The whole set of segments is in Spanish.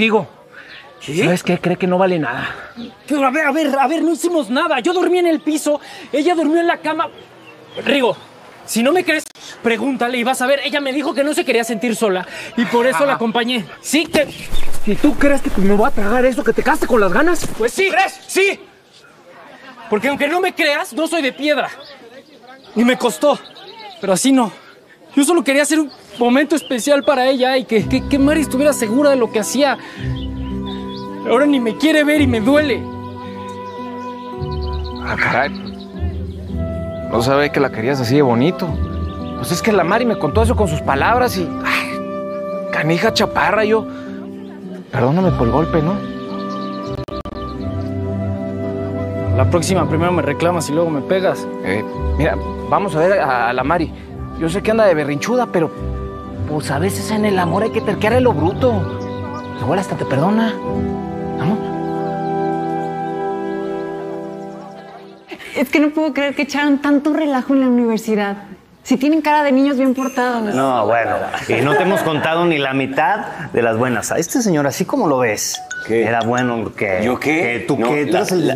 contigo. ¿Qué? ¿Sabes qué? Cree que no vale nada. Pero a ver, no hicimos nada. Yo dormí en el piso, ella durmió en la cama. Rigo, si no me crees, pregúntale y vas a ver. Ella me dijo que no se quería sentir sola y por eso la acompañé. Sí, que... ¿Y tú crees que me voy a tragar eso, que te casaste con las ganas? Pues sí. ¿Crees? Sí. Porque aunque no me creas, no soy de piedra. Y me costó. Pero así no. Yo solo quería hacer un momento especial para ella y que Mari estuviera segura de lo que hacía. Ahora ni me quiere ver y me duele. Ah, caray. No sabía que la querías así de bonito. Pues es que la Mari me contó eso con sus palabras y... Ay, canija chaparra, yo... Perdóname por el golpe, ¿no? La próxima primero me reclamas y luego me pegas. Mira, vamos a ver a la Mari. Yo sé que anda de berrinchuda, pero... Pues a veces en el amor hay que terquear a lo bruto. Igual hasta te perdona. ¿No? Es que no puedo creer que echaron tanto relajo en la universidad. Si tienen cara de niños bien portados. No, bueno. Y no te hemos contado ni la mitad de las buenas. A este señor, así como lo ves, ¿qué? Era bueno que... ¿Yo qué? Que ¿tú no, qué?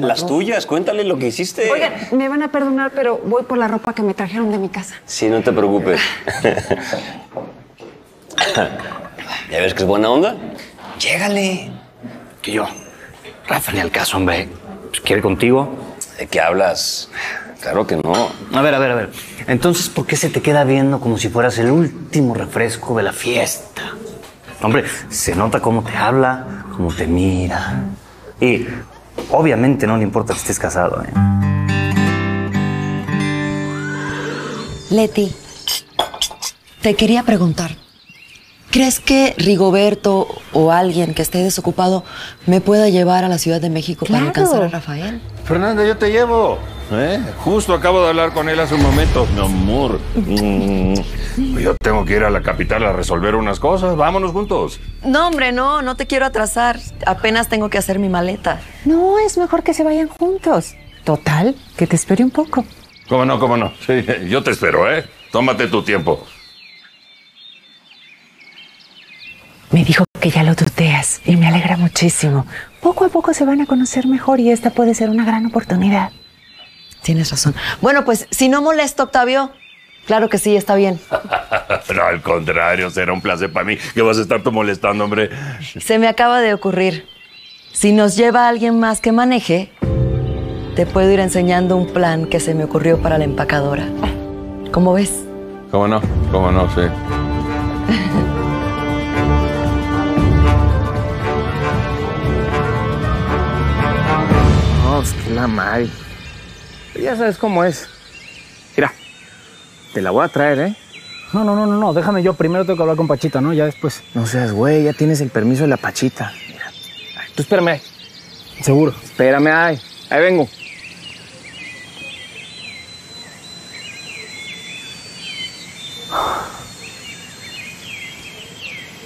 Las tuyas, cuéntale lo que hiciste. Oigan, me van a perdonar, pero voy por la ropa que me trajeron de mi casa. Sí, no te preocupes. ¿Ya ves que es buena onda? Llégale. Que yo, Rafa, ni al caso, hombre. Pues, ¿quiere contigo? ¿De qué hablas? Claro que no. A ver. Entonces, ¿por qué se te queda viendo como si fueras el último refresco de la fiesta? Hombre, se nota cómo te habla, cómo te mira. Y obviamente no le importa que estés casado, ¿eh? Leti, te quería preguntar. ¿Crees que Rigoberto o alguien que esté desocupado me pueda llevar a la Ciudad de México para alcanzar a Rafael? Fernanda, yo te llevo. Justo acabo de hablar con él hace un momento. Mi amor, yo tengo que ir a la capital a resolver unas cosas. Vámonos juntos. No, hombre, no te quiero atrasar. Apenas tengo que hacer mi maleta. No, es mejor que se vayan juntos. Total, que te espere un poco. ¿Cómo no? Sí, yo te espero, ¿eh? Tómate tu tiempo. Me dijo que ya lo tuteas y me alegra muchísimo. Poco a poco se van a conocer mejor y esta puede ser una gran oportunidad. Tienes razón. Bueno, pues, si no molesto, Octavio, claro que sí, está bien. No, al contrario, será un placer para mí. ¿Qué vas a estar tú molestando, hombre? Se me acaba de ocurrir. Si nos lleva a alguien más que maneje, te puedo ir enseñando un plan que se me ocurrió para la empacadora. ¿Cómo ves? ¿Cómo no? Sí. La Mari. Ya sabes cómo es. Mira, te la voy a traer, ¿eh? No. Déjame yo. Primero tengo que hablar con Pachita, ¿no? Ya después. No seas güey. Ya tienes el permiso de la Pachita. Mira. Ay, tú espérame ahí. Seguro. Espérame ahí. Ahí vengo.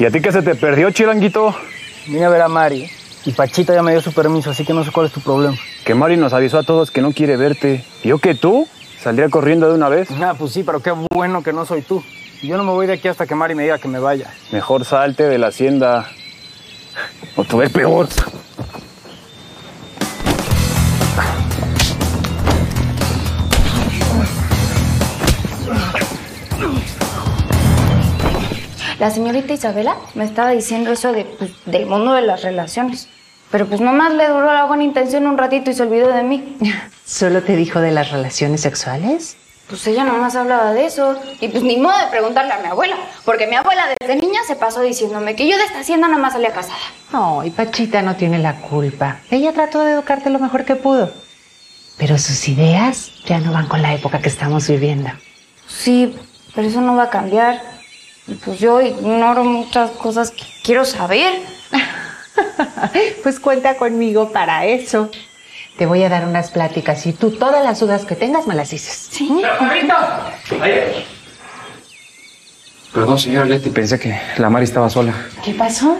¿Y a ti qué se te perdió, chilanguito? Vine a ver a Mari. Y Pachita ya me dio su permiso, así que no sé cuál es tu problema. Que Mari nos avisó a todos que no quiere verte. ¿Yo que tú? ¿Saldría corriendo de una vez? Ah, pues sí, pero qué bueno que no soy tú. Yo no me voy de aquí hasta que Mari me diga que me vaya. Mejor salte de la hacienda. O tú ves peor. La señorita Isabela me estaba diciendo eso de, pues, del mundo de las relaciones. Pero pues nomás le duró la buena intención un ratito y se olvidó de mí. ¿Solo te dijo de las relaciones sexuales? Pues ella nomás hablaba de eso. Y pues ni modo de preguntarle a mi abuela. Porque mi abuela desde niña se pasó diciéndome que yo de esta hacienda nomás salía casada. No, y Pachita no tiene la culpa. Ella trató de educarte lo mejor que pudo. Pero sus ideas ya no van con la época que estamos viviendo. Sí, pero eso no va a cambiar. Pues yo ignoro muchas cosas que quiero saber. Pues cuenta conmigo para eso. Te voy a dar unas pláticas y tú todas las dudas que tengas me las dices. ¿Sí? ¡Chaparrito! Perdón, señora Leti, pensé que la Mari estaba sola. ¿Qué pasó?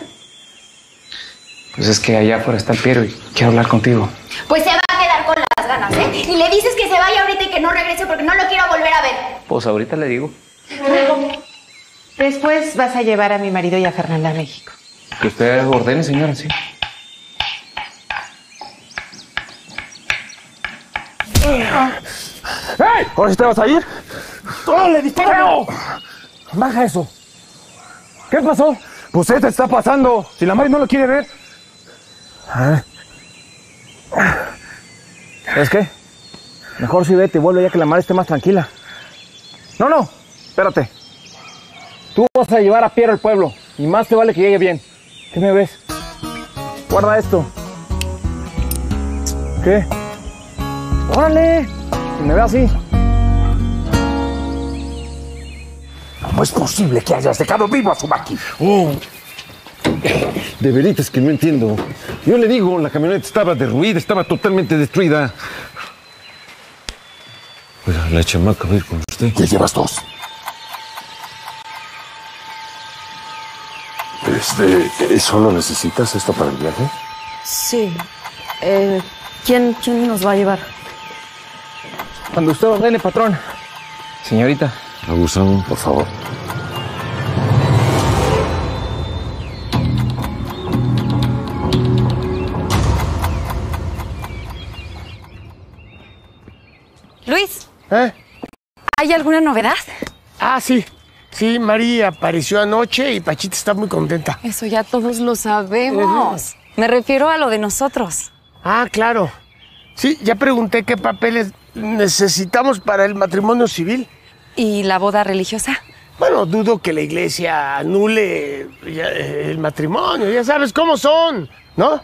Pues es que allá afuera está el Piero y quiero hablar contigo. Pues se va a quedar con las ganas, ¿eh? Y le dices que se vaya ahorita y que no regrese porque no lo quiero volver a ver. Pues ahorita le digo. Después vas a llevar a mi marido y a Fernanda a México. Que usted ordene, señora, sí. ¡Ey! ¿Ahora sí te vas a ir? ¡Todo le disparo! ¡Baja eso! ¿Qué pasó? Pues ¿qué te está pasando? Si la Mari no lo quiere ver. ¿Es qué? Mejor sí vete y vuelve ya que la Mari esté más tranquila. No, no, espérate. Tú vas a llevar a Piero al pueblo y más te vale que llegue bien. ¿Qué me ves? Guarda esto. ¿Qué? ¡Órale! Que me vea así. ¿Cómo es posible que hayas dejado vivo a Tsubaki? Oh, de verdad es que no entiendo. Yo le digo, la camioneta estaba derruida, estaba totalmente destruida. Pues la chamaca va a ir con usted. Ya llevas dos. ¿Solo necesitas esto para el viaje? Sí. ¿Quién nos va a llevar? Cuando usted ordene, patrón. Señorita. Abusado, por favor. Luis. ¿Eh? ¿Hay alguna novedad? Ah, sí. Sí, Mari apareció anoche y Pachita está muy contenta. Eso ya todos lo sabemos. Me refiero a lo de nosotros. Ah, claro. Sí, ya pregunté qué papeles necesitamos para el matrimonio civil. ¿Y la boda religiosa? Bueno, dudo que la iglesia anule el matrimonio. Ya sabes cómo son, ¿no?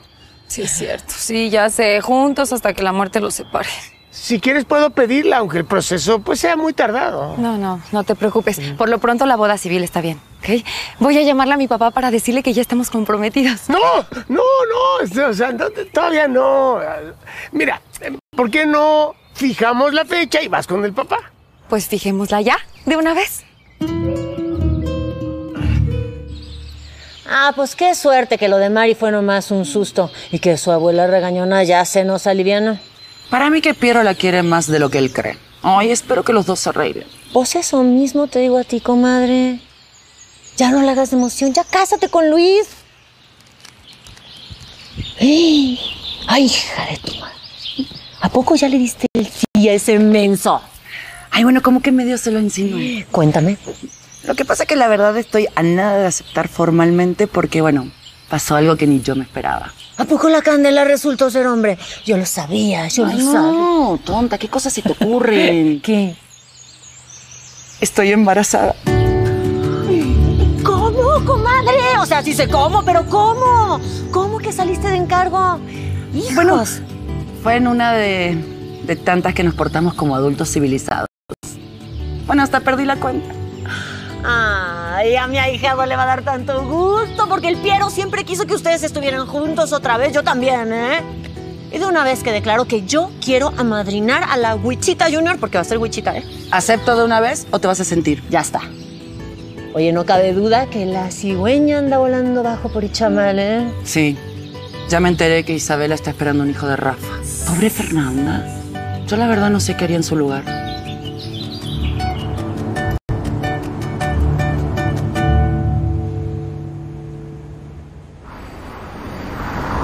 Sí, es cierto. Sí, ya sé. Juntos hasta que la muerte los separe. Si quieres puedo pedirla, aunque el proceso pues sea muy tardado. No te preocupes. Por lo pronto la boda civil está bien, ¿ok? Voy a llamarle a mi papá para decirle que ya estamos comprometidos. No. O sea, todavía no. Mira, ¿por qué no fijamos la fecha y vas con el papá? Pues fijémosla ya, de una vez. Ah, pues qué suerte que lo de Mari fue nomás un susto y que su abuela regañona ya se nos aliviana. Para mí que Piero la quiere más de lo que él cree. Ay, espero que los dos se arreglen. Pues eso mismo te digo a ti, comadre. Ya no le hagas de emoción, ya cásate con Luis. ¡Ay, hija de tu madre! ¿A poco ya le diste el sí a ese menso? Ay, bueno, como que medio se lo insinué. Cuéntame. Lo que pasa es que la verdad estoy a nada de aceptar formalmente porque, bueno, pasó algo que ni yo me esperaba. ¿A poco la Candela resultó ser hombre? Yo lo sabía, yo lo sabía. No, tonta, ¿qué cosas se te ocurren? ¿Qué? Estoy embarazada. ¿Cómo, comadre? O sea, sí sé cómo, pero ¿cómo? ¿Cómo que saliste de encargo? Hijos. Bueno, fue en una de tantas que nos portamos como adultos civilizados. Bueno, hasta perdí la cuenta. Ay, a mi ahijado le va a dar tanto gusto, porque el Piero siempre quiso que ustedes estuvieran juntos otra vez. Yo también, ¿eh? Y de una vez que declaro que yo quiero amadrinar a la Wichita Junior, porque va a ser Wichita, ¿eh? ¿Acepto de una vez o te vas a sentir? Ya está. Oye, no cabe duda que la cigüeña anda volando bajo por Ichamal, ¿eh? Sí. Ya me enteré que Isabela está esperando un hijo de Rafa. Pobre Fernanda. Yo la verdad no sé qué haría en su lugar.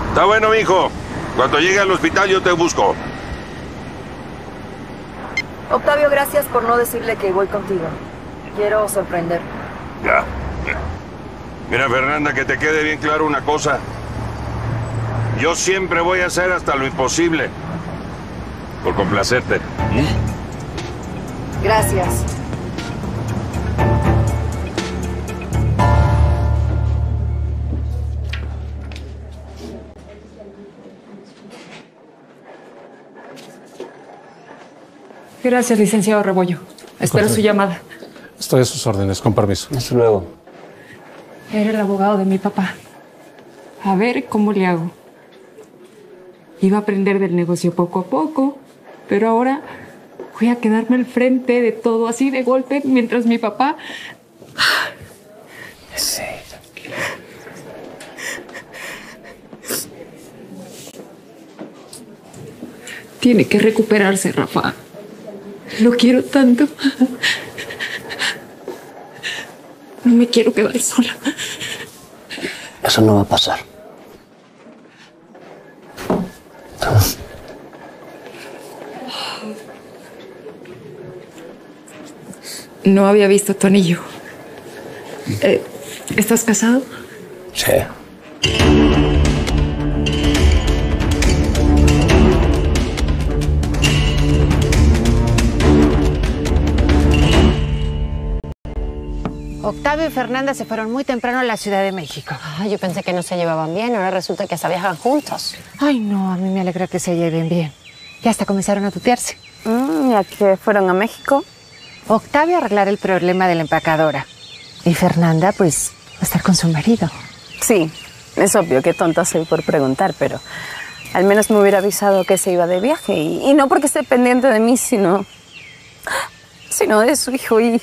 Está bueno, mijo. Cuando llegue al hospital yo te busco. Octavio, gracias por no decirle que voy contigo. Quiero sorprender. Ya. Mira, Fernanda, que te quede bien claro una cosa. Yo siempre voy a hacer hasta lo imposible por complacerte. Gracias. Gracias, licenciado Rebollo. Espero su llamada. Estoy a sus órdenes, con permiso. Hasta luego. Era el abogado de mi papá. A ver cómo le hago. Iba a aprender del negocio poco a poco, pero ahora voy a quedarme al frente de todo así de golpe mientras mi papá... Sí, tranquila. Tiene que recuperarse, Rafa. Lo quiero tanto. No me quiero quedar sola. Eso no va a pasar. Toma. No había visto tu anillo. ¿Estás casado? Sí. Octavio y Fernanda se fueron muy temprano a la Ciudad de México. Ay, yo pensé que no se llevaban bien, ahora resulta que hasta viajan juntos. Ay, no, a mí me alegra que se lleven bien. Ya hasta comenzaron a tutearse. Ya que fueron a México. Octavio a arreglar el problema de la empacadora. Y Fernanda, pues, a estar con su marido. Sí, es obvio que tonta soy por preguntar, pero al menos me hubiera avisado que se iba de viaje. Y no porque esté pendiente de mí, sino de su hijo y...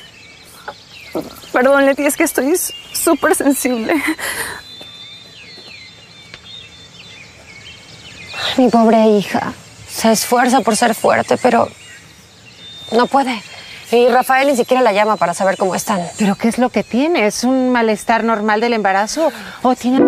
Perdón, Leti, es que estoy súper sensible. Mi pobre hija. Se esfuerza por ser fuerte, pero no puede. Y Rafael ni siquiera la llama para saber cómo están. ¿Pero qué es lo que tiene? ¿Es un malestar normal del embarazo? ¿O tiene...?